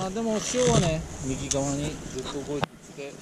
まあでも潮はね、右側にずっと動いてきて。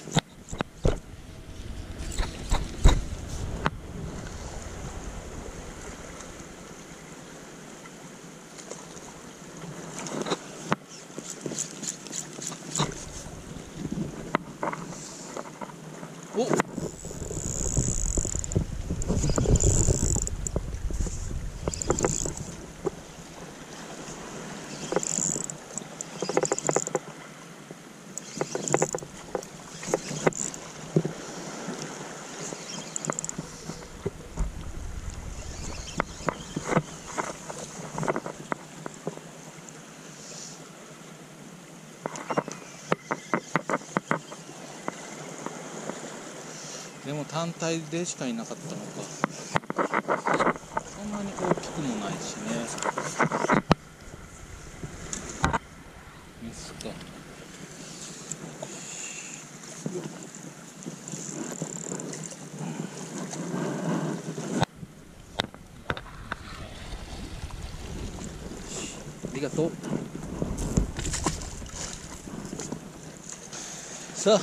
でも単体でしかいなかったのか、そんなに大きくもないしね。ミスか。ありがとう。さあ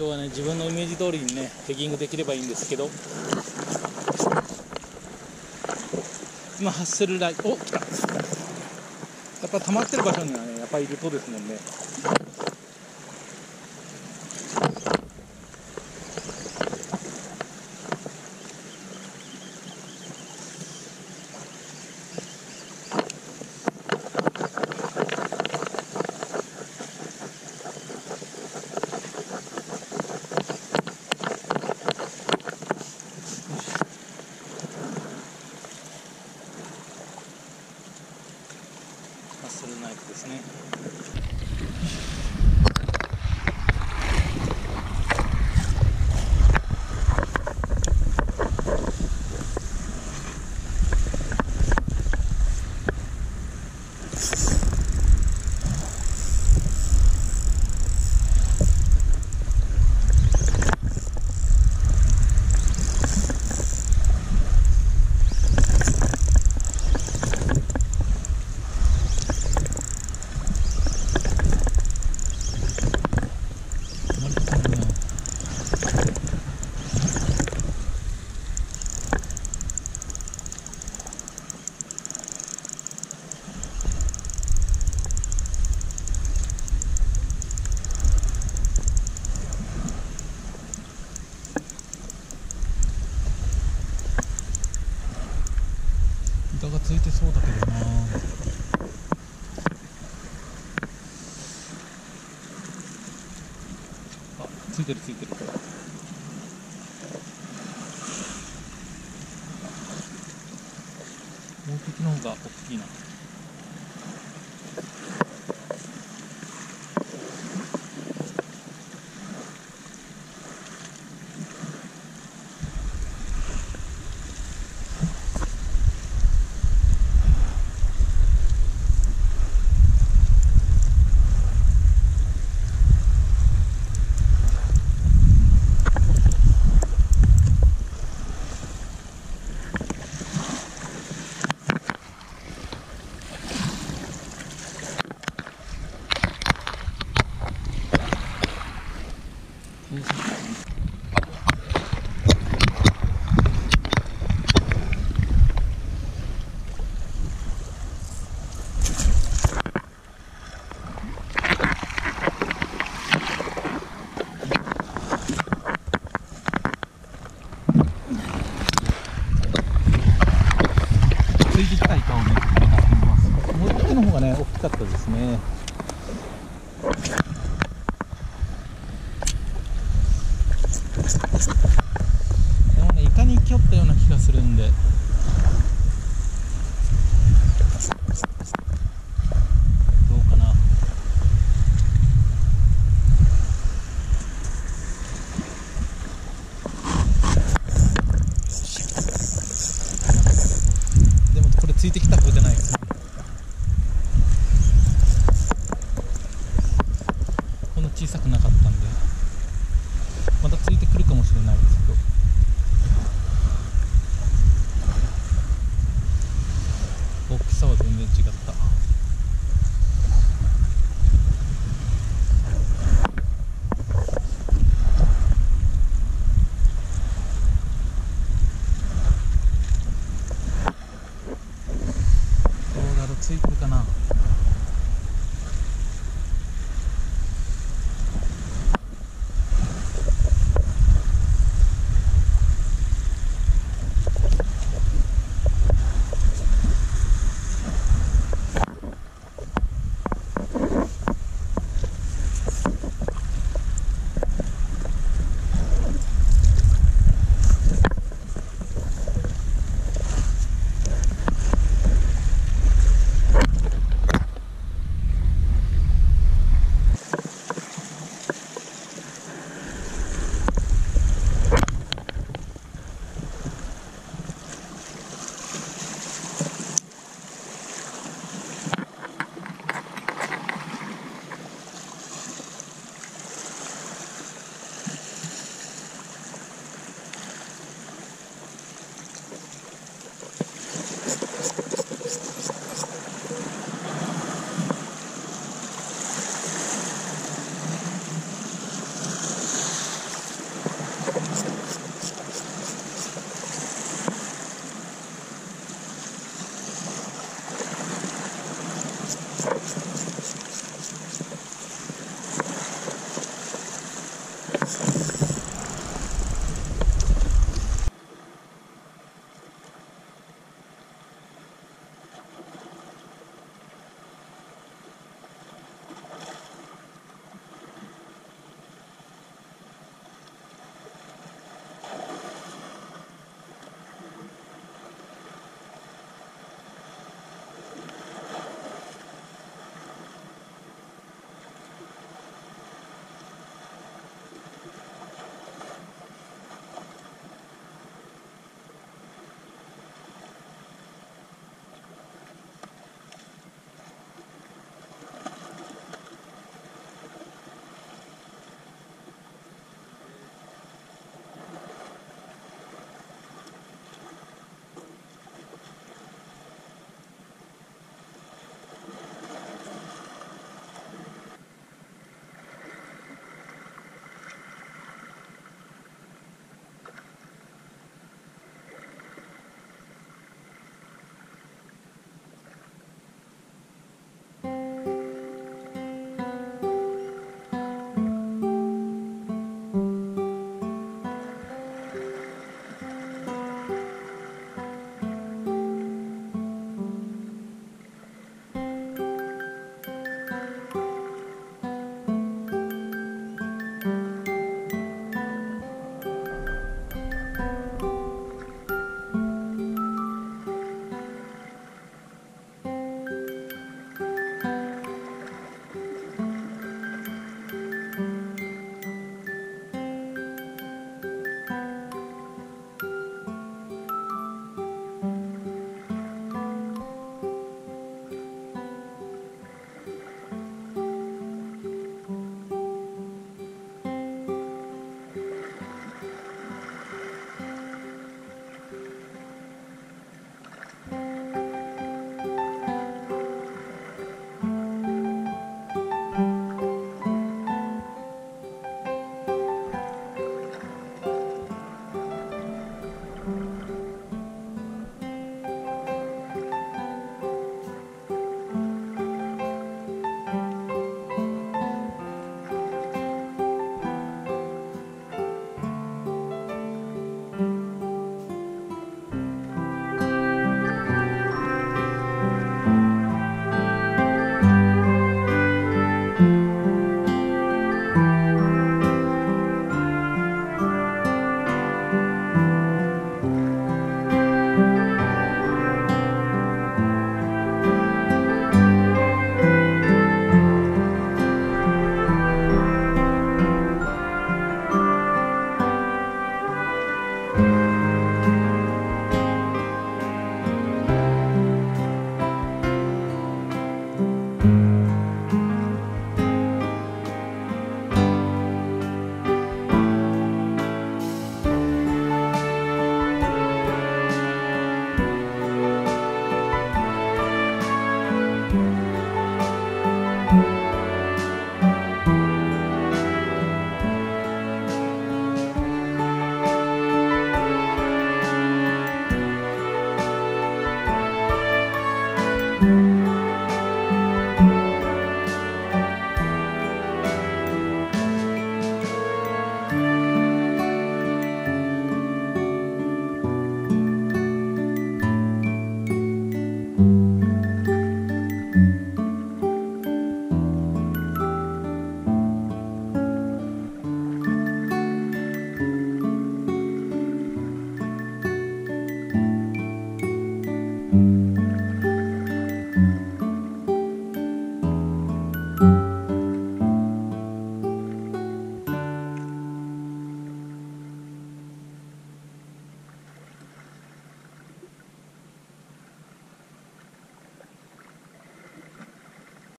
今日はね、自分のイメージ通りにね、ペギングできればいいんですけど、今ハッセルライン、お、来た。やっぱ溜まってる場所にはね、やっぱりいるとですもんね。ついてそうだけどな。あ、ついてるついてる。大きいの方が大きいな。大きさは全然違った。ついてるかな。